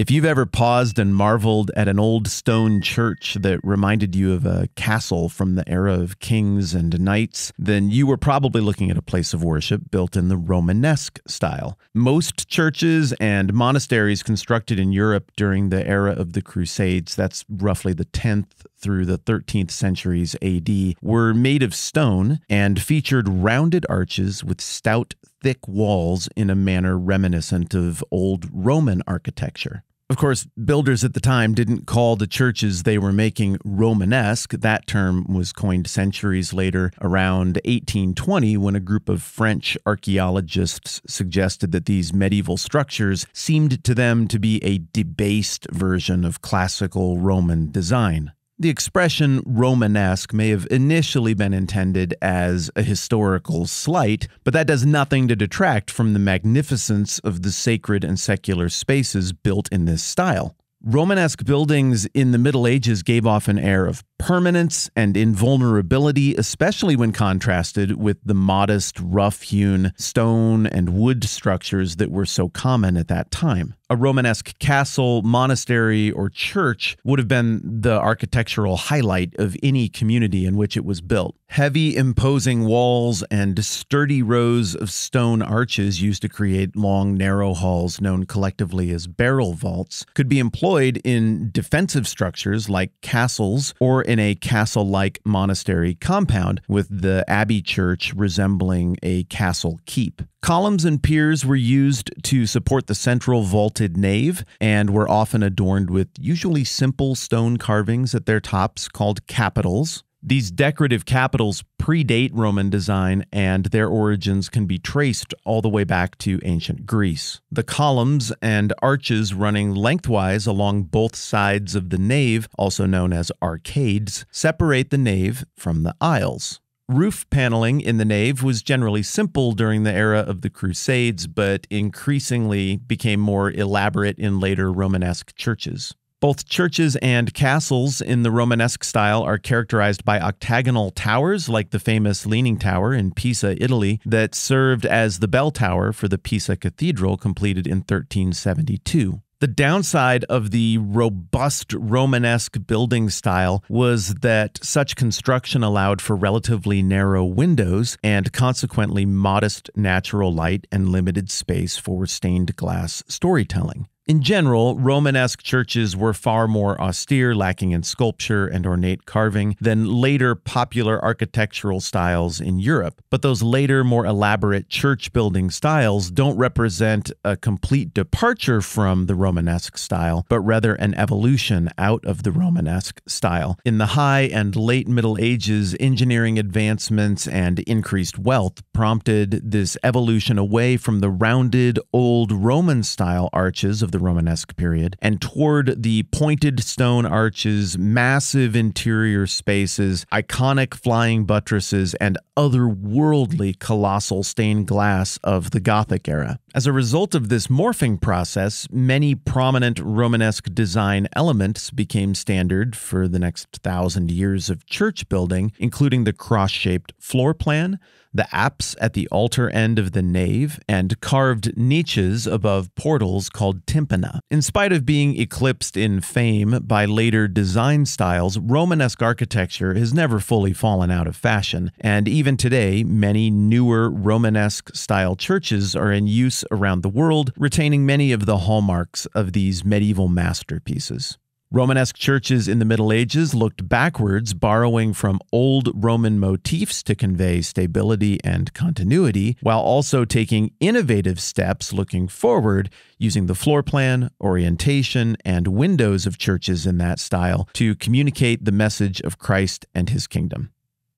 If you've ever paused and marveled at an old stone church that reminded you of a castle from the era of kings and knights, then you were probably looking at a place of worship built in the Romanesque style. Most churches and monasteries constructed in Europe during the era of the Crusades, that's roughly the 10th through the 13th centuries AD, were made of stone and featured rounded arches with stout, thick walls in a manner reminiscent of old Roman architecture. Of course, builders at the time didn't call the churches they were making Romanesque. That term was coined centuries later, around 1820, when a group of French archaeologists suggested that these medieval structures seemed to them to be a debased version of classical Roman design. The expression Romanesque may have initially been intended as a historical slight, but that does nothing to detract from the magnificence of the sacred and secular spaces built in this style. Romanesque buildings in the Middle Ages gave off an air of permanence and invulnerability, especially when contrasted with the modest, rough-hewn stone and wood structures that were so common at that time. A Romanesque castle, monastery, or church would have been the architectural highlight of any community in which it was built. Heavy, imposing walls and sturdy rows of stone arches used to create long, narrow halls known collectively as barrel vaults could be employed in defensive structures like castles or in a castle-like monastery compound, with the abbey church resembling a castle keep. Columns and piers were used to support the central vaulted nave and were often adorned with usually simple stone carvings at their tops called capitals. These decorative capitals predate Roman design, and their origins can be traced all the way back to ancient Greece. The columns and arches running lengthwise along both sides of the nave, also known as arcades, separate the nave from the aisles. Roof paneling in the nave was generally simple during the era of the Crusades, but increasingly became more elaborate in later Romanesque churches. Both churches and castles in the Romanesque style are characterized by octagonal towers, like the famous Leaning Tower in Pisa, Italy, that served as the bell tower for the Pisa Cathedral, completed in 1372. The downside of the robust Romanesque building style was that such construction allowed for relatively narrow windows and consequently modest natural light and limited space for stained glass storytelling. In general, Romanesque churches were far more austere, lacking in sculpture and ornate carving, than later popular architectural styles in Europe. But those later, more elaborate church-building styles don't represent a complete departure from the Romanesque style, but rather an evolution out of the Romanesque style. In the High and Late Middle Ages, engineering advancements and increased wealth prompted this evolution away from the rounded, old Roman-style arches of the Romanesque period and toward the pointed stone arches, massive interior spaces, iconic flying buttresses, and otherworldly colossal stained glass of the Gothic era. As a result of this morphing process, many prominent Romanesque design elements became standard for the next 1,000 years of church building, including the cross-shaped floor plan, the apse at the altar end of the nave, and carved niches above portals called tympana. In spite of being eclipsed in fame by later design styles, Romanesque architecture has never fully fallen out of fashion, and even today, many newer Romanesque-style churches are in use around the world, retaining many of the hallmarks of these medieval masterpieces. Romanesque churches in the Middle Ages looked backwards, borrowing from old Roman motifs to convey stability and continuity, while also taking innovative steps looking forward, using the floor plan, orientation, and windows of churches in that style to communicate the message of Christ and his kingdom.